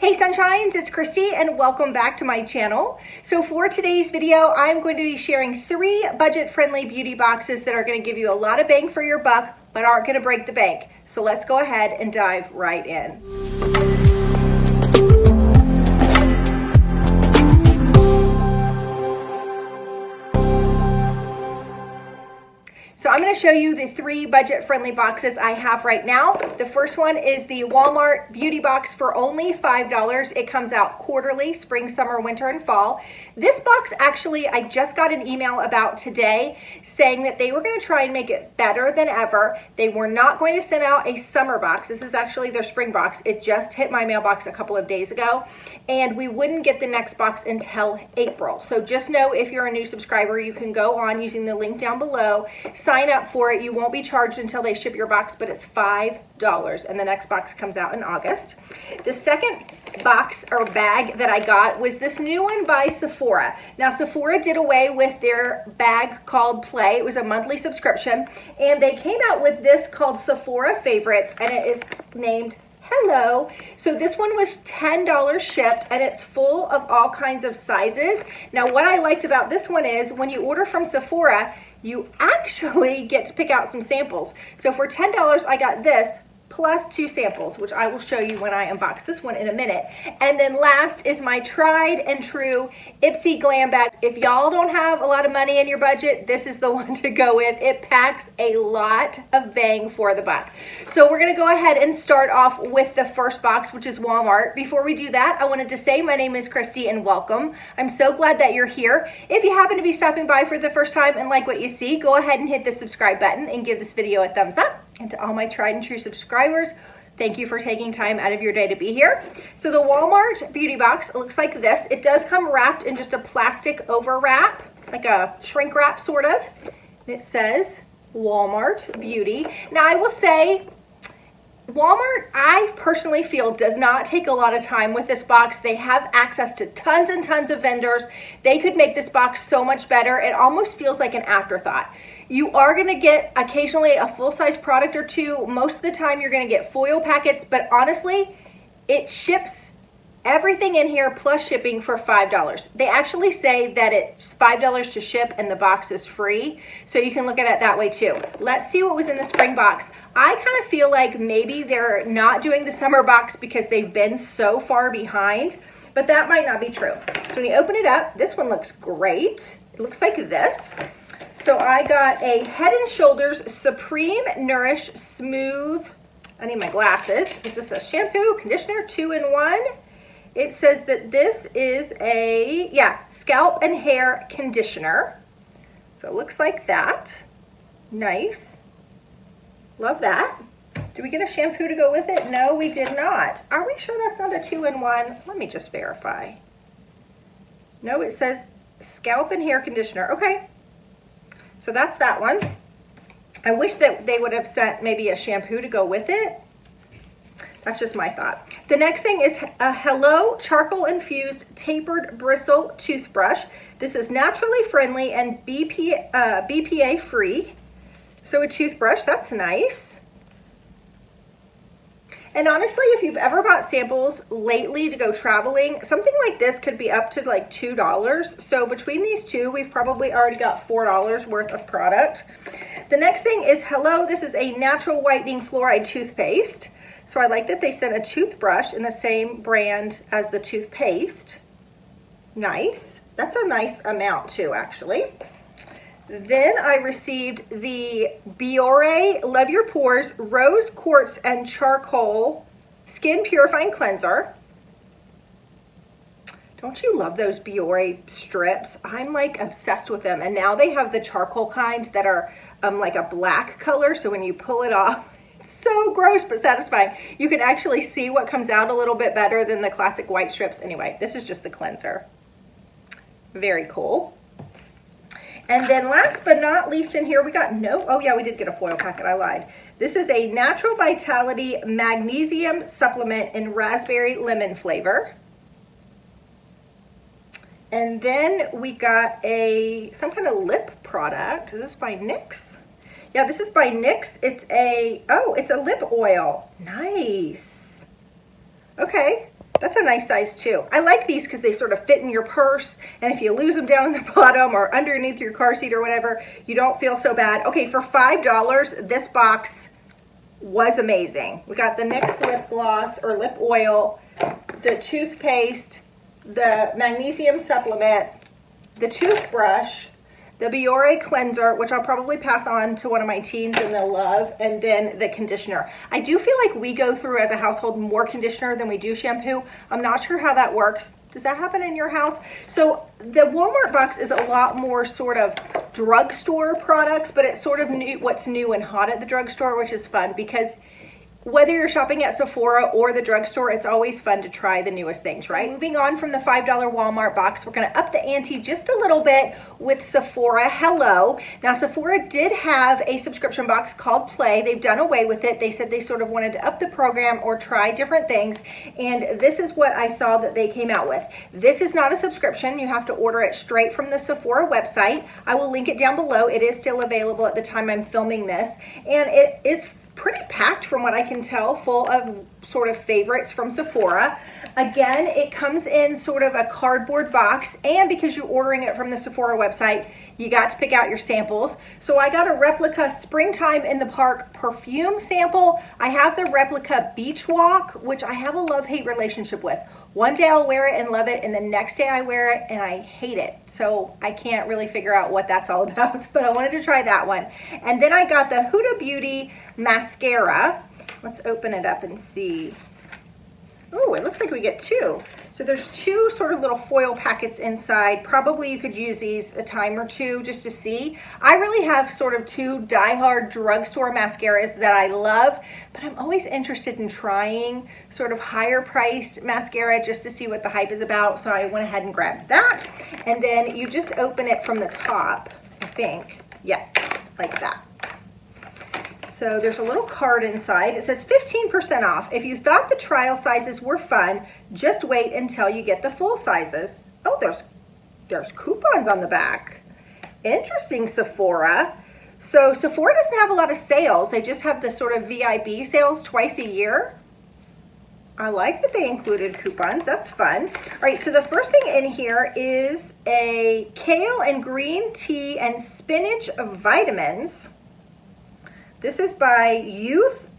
Hey sunshines, it's Christy and welcome back to my channel. So for today's video, I'm going to be sharing three budget-friendly beauty boxes that are going to give you a lot of bang for your buck, but aren't going to break the bank. So let's go ahead and dive right in. So I'm going to show you the three budget-friendly boxes I have right now. The first one is the Walmart Beauty Box for only $5. It comes out quarterly, spring, summer, winter, and fall. This box actually, I just got an email about today saying that they were going to try and make it better than ever. They were not going to send out a summer box. This is actually their spring box. It just hit my mailbox a couple of days ago, and we wouldn't get the next box until April. So just know if you're a new subscriber, you can go on using the link down below. Sign up for it. You won't be charged until they ship your box, but it's $5, and the next box comes out in August. The second box or bag that I got was this new one by Sephora. Now, Sephora did away with their bag called Play. It was a monthly subscription, and they came out with this called Sephora Favorites, and it is named Hello. So this one was $10 shipped, and it's full of all kinds of sizes. Now, what I liked about this one is when you order from Sephora, you actually get to pick out some samples. So for $10, I got this plus two samples, which I will show you when I unbox this one in a minute. And then last is my tried and true Ipsy Glam Bag. If y'all don't have a lot of money in your budget, this is the one to go with. It packs a lot of bang for the buck. So we're gonna go ahead and start off with the first box, which is Walmart. Before we do that, I wanted to say my name is Christy and welcome. I'm so glad that you're here. If you happen to be stopping by for the first time and like what you see, go ahead and hit the subscribe button and give this video a thumbs up. And to all my tried and true subscribers, thank you for taking time out of your day to be here. So the Walmart Beauty Box looks like this. It does come wrapped in just a plastic over wrap, like a shrink wrap sort of. It says Walmart Beauty. Now I will say, Walmart, I personally feel, does not take a lot of time with this box. They have access to tons and tons of vendors. They could make this box so much better. It almost feels like an afterthought. You are going to get occasionally a full-size product or two. Most of the time you're going to get foil packets, but honestly, it ships everything in here plus shipping for $5. They actually say that it's $5 to ship and the box is free, so you can look at it that way too. Let's see what was in the spring box. I kind of feel like maybe they're not doing the summer box because they've been so far behind, but that might not be true. So when you open it up, this one looks great. It looks like this. So I got a Head and Shoulders Supreme Nourish Smooth. I need my glasses. Is this a shampoo, conditioner, 2-in-1? It says that this is a, scalp and hair conditioner. So it looks like that. Nice. Love that. Did we get a shampoo to go with it? No, we did not. Are we sure that's not a 2-in-1? Let me just verify. No, it says scalp and hair conditioner. Okay. So that's that one. I wish that they would have sent maybe a shampoo to go with it. That's just my thought. The next thing is a Hello Charcoal Infused Tapered Bristle Toothbrush. This is naturally friendly and BPA free. So a toothbrush, that's nice. And honestly, if you've ever bought samples lately to go traveling, something like this could be up to like $2. So between these two, we've probably already got $4 worth of product. The next thing is Hello. This is a natural whitening fluoride toothpaste. So I like that they sent a toothbrush in the same brand as the toothpaste. Nice. That's a nice amount too, actually. Then I received the Biore Love Your Pores Rose Quartz and Charcoal Skin Purifying Cleanser. Don't you love those Biore strips? I'm like obsessed with them. And now they have the charcoal kind that are like a black color. So when you pull it off, so gross but satisfying. You can actually see what comes out a little bit better than the classic white strips. Anyway, this is just the cleanser. Very cool. And then last but not least in here, we got we did get a foil packet. I lied. This is a Natural Vitality Magnesium Supplement in Raspberry Lemon flavor. And then we got a some kind of lip product. Is this by NYX? Yeah, this is by NYX. It's a, it's a lip oil. Nice. Okay. That's a nice size too. I like these because they sort of fit in your purse, and if you lose them down in the bottom or underneath your car seat or whatever, you don't feel so bad. Okay, for $5, this box was amazing. We got the NYX lip gloss or lip oil, the toothpaste, the magnesium supplement, the toothbrush, the Biore cleanser, which I'll probably pass on to one of my teens and they'll love, and then the conditioner. I do feel like we go through as a household more conditioner than we do shampoo. I'm not sure how that works. Does that happen in your house? So the Walmart box is a lot more sort of drugstore products, but it's sort of new, what's new and hot at the drugstore, which is fun, because whether you're shopping at Sephora or the drugstore, it's always fun to try the newest things, right? Moving on from the $5 Walmart box, we're gonna up the ante just a little bit with Sephora Hello. Now, Sephora did have a subscription box called Play. They've done away with it. They said they sort of wanted to up the program or try different things, and this is what I saw that they came out with. This is not a subscription. You have to order it straight from the Sephora website. I will link it down below. It is still available at the time I'm filming this, and it is pretty packed from what I can tell, full of sort of favorites from Sephora. Again, it comes in sort of a cardboard box, and because you're ordering it from the Sephora website, you got to pick out your samples. So I got a Replica Springtime in the Park perfume sample. I have the Replica Beach Walk, which I have a love-hate relationship with. One day I'll wear it and love it, and the next day I wear it and I hate it. So I can't really figure out what that's all about, but I wanted to try that one. And then I got the Huda Beauty Mascara. Let's open it up and see. Oh, it looks like we get two. So there's two sort of little foil packets inside. Probably you could use these a time or two just to see. I really have sort of two diehard drugstore mascaras that I love, but I'm always interested in trying sort of higher priced mascara just to see what the hype is about. So I went ahead and grabbed that. And then you just open it from the top, I think. Yeah, like that. So there's a little card inside. It says 15% off. If you thought the trial sizes were fun, just wait until you get the full sizes. Oh, there's coupons on the back. Interesting, Sephora. So Sephora doesn't have a lot of sales. They just have the sort of VIB sales twice a year. I like that they included coupons. That's fun. All right, so the first thing in here is a kale and green tea and spinach vitamins. This is by Youth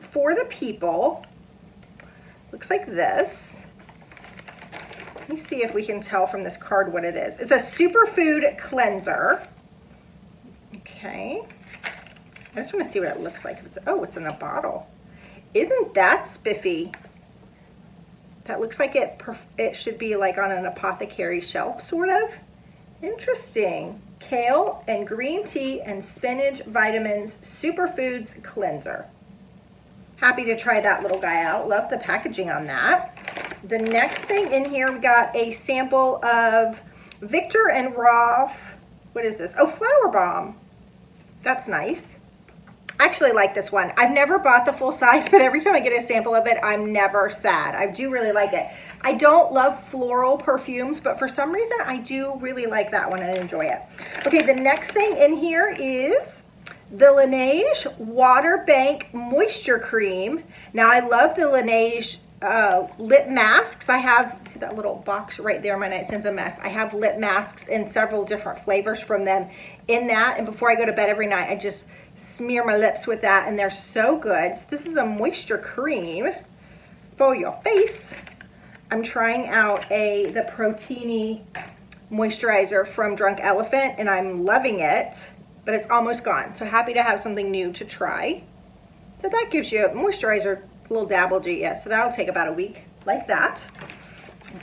for the People. Looks like this. Let me see if we can tell from this card what it is. It's a superfood cleanser. Okay. I just want to see what it looks like. Oh, it's in a bottle. Isn't that spiffy? That looks like it should be like on an apothecary shelf, sort of. Interesting. Kale and green tea and spinach vitamins superfoods cleanser. Happy to try that little guy out. Love the packaging on that. The next thing in here, we got a sample of Victor and Rolf. What is this? Oh, Flower Bomb. That's nice. I actually like this one. I've never bought the full size, but every time I get a sample of it, I'm never sad. I do really like it. I don't love floral perfumes, but for some reason, I do really like that one and enjoy it. Okay, the next thing in here is the Laneige Water Bank Moisture Cream. Now, I love the Laneige lip masks. I have, see that little box right there, my nightstand's a mess. I have lip masks in several different flavors from them in that, and before I go to bed every night, I just smear my lips with that, and they're so good. So this is a moisture cream for your face. I'm trying out the Protini moisturizer from Drunk Elephant, and I'm loving it, but it's almost gone. So happy to have something new to try. So that gives you a moisturizer, a little dabble-gy, yeah. So that'll take about a week, like that.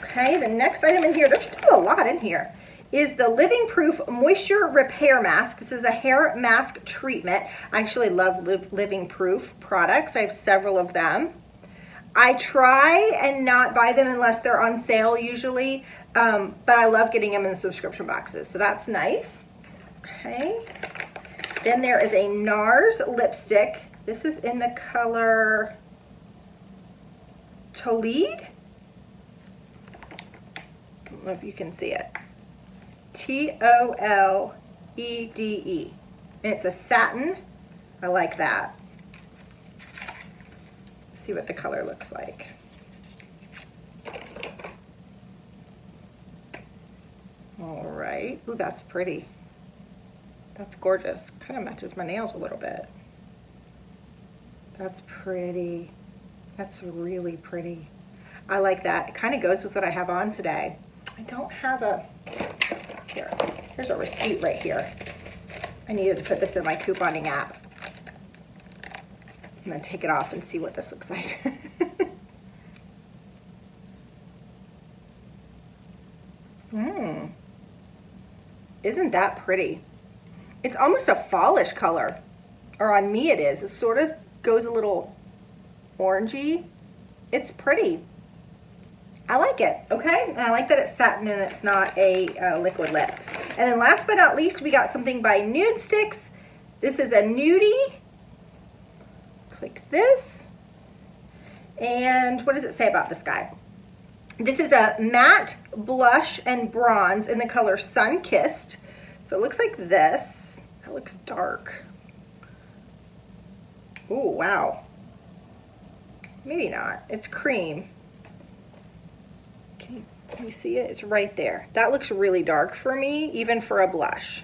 Okay, the next item in here, there's still a lot in here, is the Living Proof Moisture Repair Mask. This is a hair mask treatment. I actually love Living Proof products. I have several of them. I try and not buy them unless they're on sale usually, but I love getting them in the subscription boxes, so that's nice. Okay, then there is a NARS lipstick. This is in the color Toledo. I don't know if you can see it. T-O-L-E-D-E, and it's a satin. I like that. Let's see what the color looks like. right? Ooh, that's pretty. That's gorgeous. Kind of matches my nails a little bit. That's pretty. That's really pretty. I like that. It kind of goes with what I have on today. I don't have a, here's a receipt right here. I needed to put this in my couponing app and then take it off and see what this looks like. Mmm. Isn't that pretty? It's almost a fallish color, or on me it is. It sort of goes a little orangey. It's pretty. I like it, okay? And I like that it's satin and it's not a liquid lip. And then last but not least, we got something by Nudestix. This is a nudie. Looks like this. And what does it say about this guy? This is a matte blush and bronze in the color Sun Kissed. So it looks like this. That looks dark. Ooh, wow. Maybe not. It's cream. Can you see it? It's right there. That looks really dark for me, even for a blush.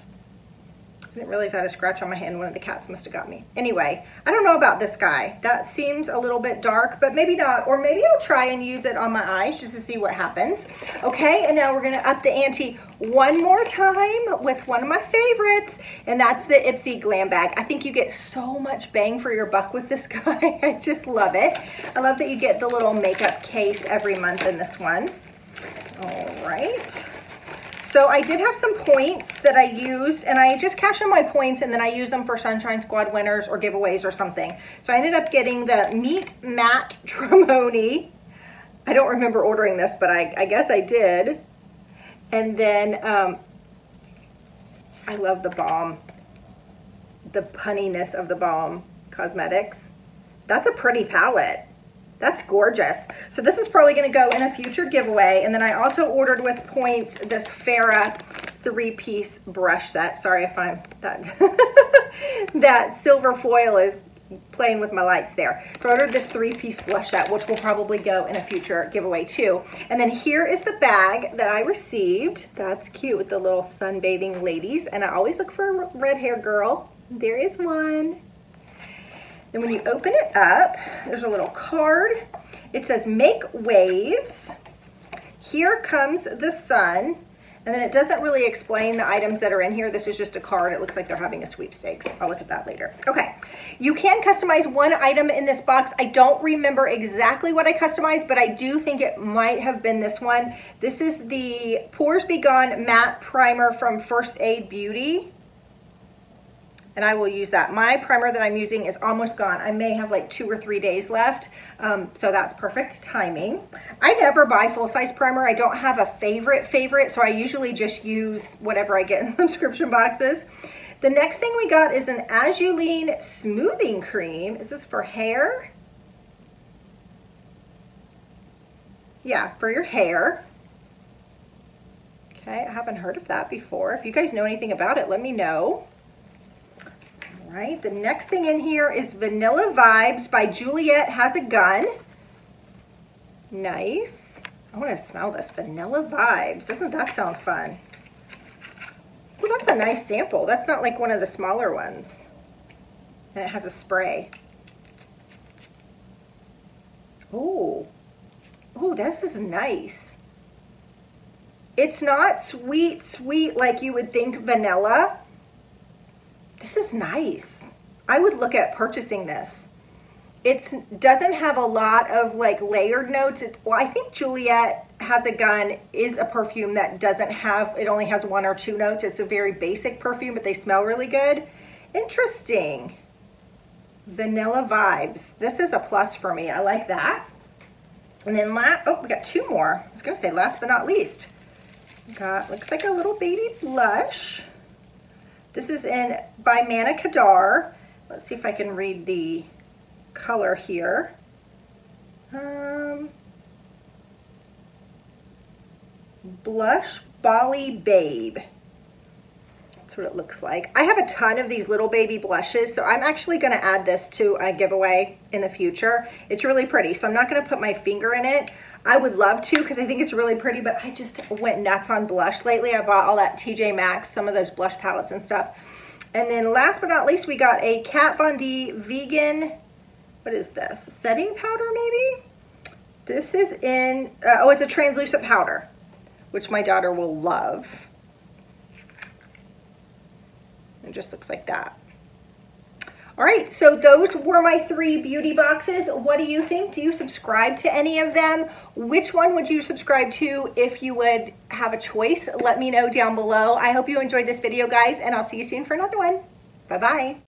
I didn't realize I had a scratch on my hand. One of the cats must have got me. Anyway, I don't know about this guy. That seems a little bit dark, but maybe not. Or maybe I'll try and use it on my eyes just to see what happens. Okay, and now we're going to up the ante one more time with one of my favorites, and that's the Ipsy Glam Bag. I think you get so much bang for your buck with this guy. I just love it. I love that you get the little makeup case every month in this one. All right. So I did have some points that I used, and I just cash in my points and then I use them for Sunshine Squad winners or giveaways or something. So I ended up getting the Meat Matte Tremoni. I don't remember ordering this, but I guess I did. And then I love the Balm, the punniness of the Balm Cosmetics. That's a pretty palette. That's gorgeous. So this is probably going to go in a future giveaway. And then I also ordered with points this Farrah 3-piece brush set. Sorry if I'm that that silver foil is playing with my lights there. So I ordered this 3-piece brush set, which will probably go in a future giveaway too. And then here is the bag that I received. That's cute with the little sunbathing ladies. And I always look for a red hair girl. There is one. Then when you open it up, there's a little card. It says, make waves. Here comes the sun. And then it doesn't really explain the items that are in here. This is just a card. It looks like they're having a sweepstakes. I'll look at that later. Okay. You can customize one item in this box. I don't remember exactly what I customized, but I do think it might have been this one. This is the Pores Be Gone Matte Primer from First Aid Beauty. And I will use that. My primer that I'm using is almost gone. I may have like 2 or 3 days left. So that's perfect timing. I never buy full-size primer. I don't have a favorite. So I usually just use whatever I get in subscription boxes. The next thing we got is an Azuline Smoothing Cream. Is this for hair? Yeah, for your hair. Okay, I haven't heard of that before. If you guys know anything about it, let me know. Right, the next thing in here is Vanilla Vibes by Juliette Has a Gun. Nice. I want to smell this. Vanilla Vibes. Doesn't that sound fun? Well, that's a nice sample. That's not like one of the smaller ones. And it has a spray. Oh. Oh, this is nice. It's not sweet, sweet like you would think vanilla. This is nice. I would look at purchasing this. It doesn't have a lot of like layered notes. Well, I think Juliette Has a Gun is a perfume that doesn't have, it only has 1 or 2 notes. It's a very basic perfume, but they smell really good. Interesting. Vanilla Vibes. This is a plus for me. I like that. And then last, oh, we got 2 more. I was going to say last but not least. We got, looks like a little baby blush. This is in by Mana Kadar. Let's see if I can read the color here. Blush Bali Babe. That's what it looks like. I have a ton of these little baby blushes, so I'm actually going to add this to a giveaway in the future. It's really pretty, so I'm not going to put my finger in it. I would love to because I think it's really pretty, but I just went nuts on blush lately. I bought all that TJ Maxx, some of those blush palettes and stuff. And then last but not least, we got a Kat Von D vegan, what is this? Setting powder maybe? This is in, oh, it's a translucent powder, which my daughter will love. It just looks like that. All right, so those were my three beauty boxes. What do you think? Do you subscribe to any of them? Which one would you subscribe to if you would have a choice? Let me know down below. I hope you enjoyed this video, guys, and I'll see you soon for another one. Bye-bye.